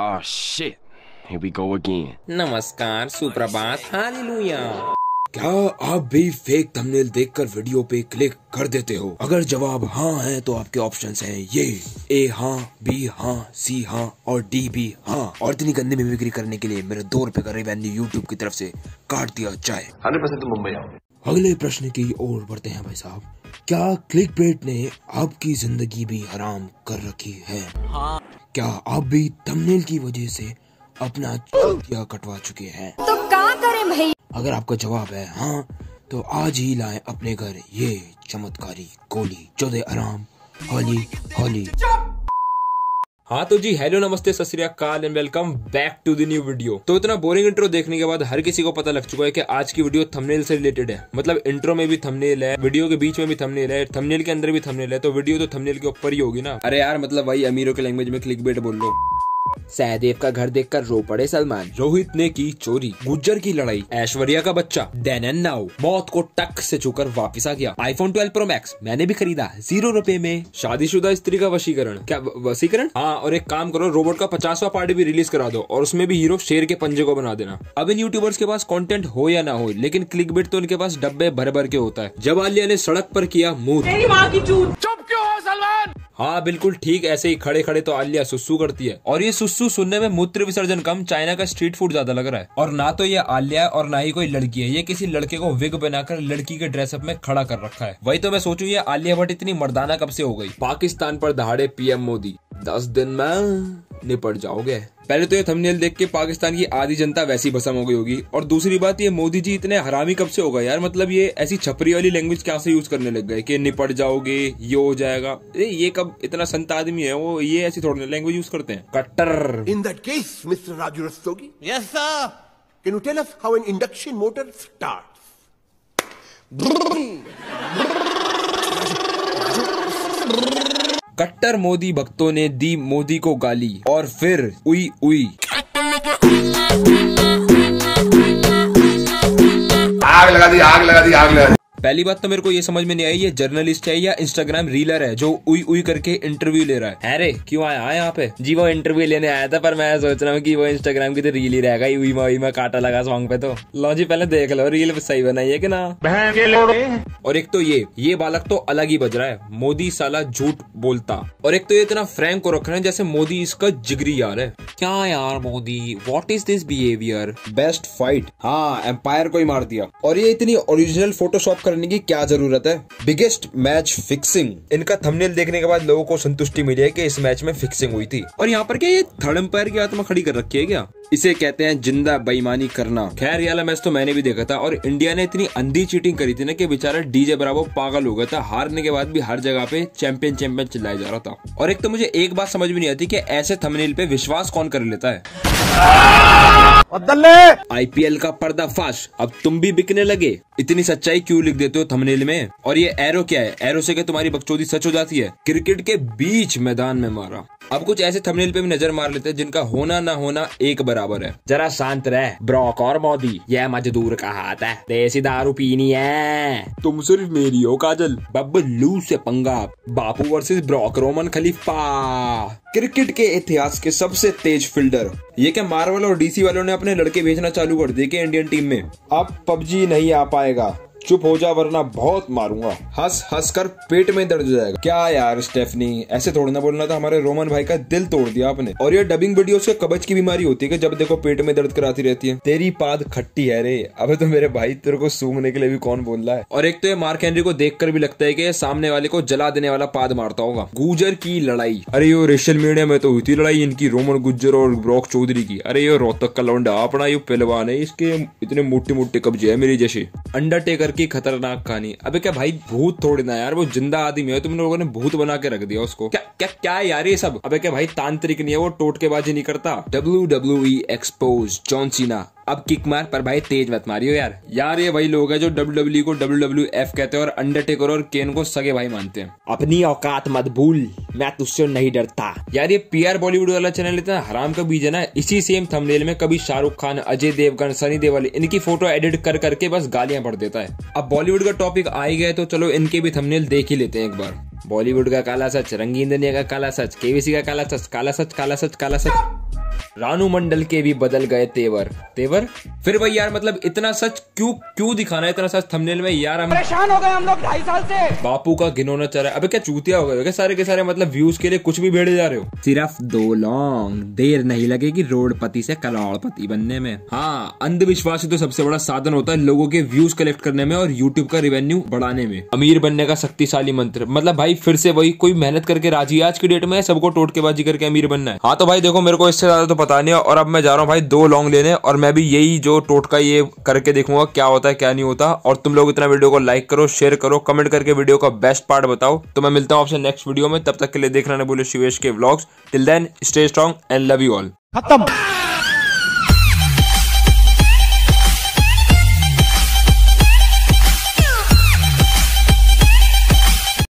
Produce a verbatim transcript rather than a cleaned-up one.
Oh shit. Here we go again. नमस्कार, सुप्रभात, hallelujah. क्या आप भी फेक थंबनेल देखकर वीडियो पे क्लिक कर देते हो? अगर जवाब हाँ है तो आपके ऑप्शंस हैं ये ए हाँ, बी हाँ, सी हाँ और डी भी हाँ। और इतनी गंदी मिमिक्री करने के लिए मेरे दो रुपए का रिवेन्यू यूट्यूब की तरफ से काट दिया जाए। हंड्रेड परसेंट मुंबई आओगे। अगले प्रश्न की ओर बढ़ते हैं भाई साहब। क्या क्लिकबेट ने आपकी जिंदगी भी हराम कर रखी है? हाँ। क्या आप भी थंबनेल की वजह से अपना चूतिया कटवा चुके हैं? तो क्या करें भाई? अगर आपका जवाब है हाँ तो आज ही लाएं अपने घर ये चमत्कारी गोली जो दे आराम। होली होली। हाँ तो जी, हेलो, नमस्ते, Sat Shri Akal and welcome back to the new video. तो इतना बोरिंग इंट्रो देखने के बाद हर किसी को पता लग चुका है कि आज की वीडियो थंबनेल से रिलेटेड है। मतलब इंट्रो में भी थंबनेल है, वीडियो के बीच में भी थंबनेल है, थंबनेल के अंदर भी थंबनेल है, तो वीडियो तो थंबनेल के ऊपर ही होगी ना। अरे यार, मतलब भाई अमीरों के लैंग्वेज में क्लिकबेट बोल लो। सहदेव का घर देखकर रो पड़े सलमान। रोहित ने की चोरी। गुज्जर की लड़ाई। ऐश्वर्या का बच्चा। Then and now. मौत को टक से छूकर वापस आ गया। आईफोन ट्वेल्व प्रो मैक्स मैंने भी खरीदा जीरो रुपए में। शादीशुदा स्त्री का वशीकरण। क्या वशीकरण? हाँ, और एक काम करो, रोबोट का पचासवा पार्ट भी रिलीज करा दो और उसमें भी हीरो शेर के पंजे को बना देना। अब इन यूट्यूबर्स के पास कॉन्टेंट हो या ना हो, लेकिन क्लिकबेट तो इनके पास डब्बे भर भर के होता है। जवालिया ने सड़क पर किया मूत। हाँ बिल्कुल ठीक ऐसे ही खड़े खड़े तो आलिया सुसु करती है, और ये सुसु सुनने में मूत्र विसर्जन कम चाइना का स्ट्रीट फूड ज्यादा लग रहा है। और ना तो ये आलिया और ना ही कोई लड़की है, ये किसी लड़के को विग बनाकर लड़की के ड्रेसअप में खड़ा कर रखा है। वही तो मैं सोचूं, ये आलिया भट्ट इतनी मर्दाना कब से हो गई। पाकिस्तान पर दहाड़े पीएम मोदी। दस दिन में निपट जाओगे। पहले तो ये थंबनेल देख के पाकिस्तान की आधी जनता वैसी भस्म हो गई होगी, और दूसरी बात ये मोदी जी इतने हरामी कब से हो गए यार। मतलब ये ऐसी छपरी वाली लैंग्वेज क्या से यूज करने लग गए कि निपट जाओगे, ये हो जाएगा। ये कब, इतना संत आदमी है वो, ये ऐसी थोड़ी लैंग्वेज यूज करते हैं। कट्टर। In that case mister Raju Rastogi. Yes sir. Can you tell us how an induction motor starts? कट्टर मोदी भक्तों ने दी मोदी को गाली और फिर उई उई। आग लगा दी, आग लगा दी, आग लगा दी। पहली बात तो मेरे को ये समझ में नहीं आई, ये जर्नलिस्ट है या इंस्टाग्राम रीलर है जो उई उई करके इंटरव्यू ले रहा है। अरे क्यों आया है यहाँ पे? जी वो इंटरव्यू लेने आया था, पर मैं सोच रहा हूँ कि वो इंस्टाग्राम की तो रील ही रहेगा। उई मा उई मा काटा लगा सॉन्ग पे। तो लो जी, पहले देख लो रील सही बनाई है कि ना। और एक तो ये ये बालक तो अलग ही बज रहा है, मोदी साला झूठ बोलता। और एक तो ये इतना फ्रैंक हो रखा है जैसे मोदी इसका जिगरी यार है। क्या यार Modi, what is this behaviour? Best fight. हाँ, एम्पायर को ही मार दिया। और ये इतनी ओरिजिनल फोटोशॉप करने की क्या जरूरत है? Biggest match fixing. इनका थंबनेल देखने के बाद लोगों को संतुष्टि मिली है कि इस मैच में फिक्सिंग हुई थी। और यहाँ पर क्या ये थर्ड अंपायर की आत्मा खड़ी कर रखी है क्या? इसे कहते हैं जिंदा बेईमानी करना। खैर ये वाला मैच तो मैंने भी देखा था, और इंडिया ने इतनी अंधी चीटिंग करी थी ना कि बेचारा डीजे ब्रावो पागल हो गया था। हारने के बाद भी हर जगह पे चैंपियन चैंपियन चिल्लाया जा रहा था। और एक तो मुझे एक बात समझ में नहीं आती कि ऐसे थंबनेल पे विश्वास कौन कर लेता है। आईपीएल का पर्दाफाश, अब तुम भी बिकने लगे। इतनी सच्चाई क्यों लिख देते हो थंबनेल में? और ये एरो क्या है? एरो से क्या तुम्हारी बकचोदी सच हो जाती है? क्रिकेट के बीच मैदान में मारा। अब कुछ ऐसे थंबनेल पे भी नजर मार लेते हैं जिनका होना ना होना एक बराबर है। जरा शांत रह ब्रॉक और मोदी, यह मजदूर का हाथ है, देसी दारू पीनी है, तुम सिर्फ मेरी हो काजल, बब्बलू से पंगा, बापू वर्सेस ब्रॉक रोमन खलीफा। क्रिकेट के इतिहास के सबसे तेज फील्डर। ये क्या मार्वल और डीसी वालों ने अपने लड़के भेजना चालू कर दिए क्या इंडियन टीम में? अब पबजी नहीं आ पाएगा, चुप हो जा वरना बहुत मारूंगा। हंस हंस कर पेट में दर्द हो जाएगा। क्या यार स्टेफनी, ऐसे थोड़ा ना बोलना था, हमारे रोमन भाई का दिल तोड़ दिया आपने। और ये डबिंग वीडियोस के कब्ज की बीमारी होती है कि जब देखो पेट में दर्द कराती रहती है। तेरी पाद खट्टी है रे। अबे तो मेरे भाई, तेरे को सूंघने के लिए भी कौन बोल रहा है। और एक तो ये मार्क हेनरी को देख कर भी लगता है की सामने वाले को जला देने वाला पाद मारता होगा। गुजर की लड़ाई। अरे यो रेशल मीडिया में तो हुई थी लड़ाई इनकी, रोमन गुज्जर और ब्रॉक चौधरी की। अरे यो रोहतक का लौंडा अपना यो पहलवान है, इसके इतने मोटे मोटे कब्जे है मेरे जैसे। अंडरटेकर की खतरनाक कहानी। अबे क्या भाई, भूत थोड़ी ना यार, वो जिंदा आदमी है, तुम लोगों ने भूत बना के रख दिया उसको। क्या क्या क्या यार ये सब। अबे क्या भाई, तांत्रिक नहीं है वो, टोटकेबाजी नहीं करता। W W E expose John Cena. अब किक मार, पर भाई तेज मत मारियो यार। यार ये वही लोग हैं जो डब्ल्यू डब्ल्यू को डब्ल्यू डब्ल्यू एफ कहते हैं और अंडरटेकर और केन को सगे भाई मानते हैं। अपनी औकात मत भूल, मैं तुझसे नहीं डरता। यार ये पीआर बॉलीवुड वाला चैनल इतना हराम का बीज है ना, इसी सेम थंबनेल में कभी शाहरुख खान, अजय देवगन, सनी देओल इनकी फोटो एडिट कर करके बस गालियां भर देता है। अब बॉलीवुड का टॉपिक आ ही गया तो चलो इनके भी थंबनेल देख ही लेते हैं एक बार। बॉलीवुड का काला सच, रंगीन दुनिया का काला सच, केवीसी का काला सच, काला सच, काला सच, काला सच। रानू मंडल के भी बदल गए तेवर। तेवर फिर भाई यार मतलब इतना सच क्यों क्यों दिखाना है, इतना सच थंबनेल में यार। हम परेशान हो गए हम लोग ढाई साल से। बापू का घिनौना चल रहा है। अबे क्या चूतिया हो गए सारे के सारे, मतलब व्यूज के लिए कुछ भी भेड़े जा रहे हो। सिर्फ दो लॉन्ग, देर नहीं लगेगी रोडपति से कलौड़पति बनने में। हाँ, अंधविश्वास ही तो सबसे बड़ा साधन होता है लोगों के व्यूज कलेक्ट करने में और यूट्यूब का रेवेन्यू बढ़ाने में। अमीर बनने का शक्तिशाली मंत्र, मतलब भाई फिर से वही, कोई मेहनत करके राजी आज की डेट में सबको टोटकेबाजी करके अमीर बनना है। हाँ तो भाई देखो मेरे को इससे ज्यादा तो पता नहीं है और अब मैं जा रहा हूँ भाई दो लॉन्ग लेने, और मैं भी यही जो टोटका ये करके देखूंगा क्या होता है क्या नहीं होता। और तुम लोग इतना वीडियो को लाइक करो, शेयर करो, कमेंट करके वीडियो का बेस्ट पार्ट बताओ। तो मैं मिलता हूँ आपसे नेक्स्ट वीडियो में, तब तक के लिए देखना ना भूलो शिवेश के vlogs. Till then stay strong and love you all. खत्म।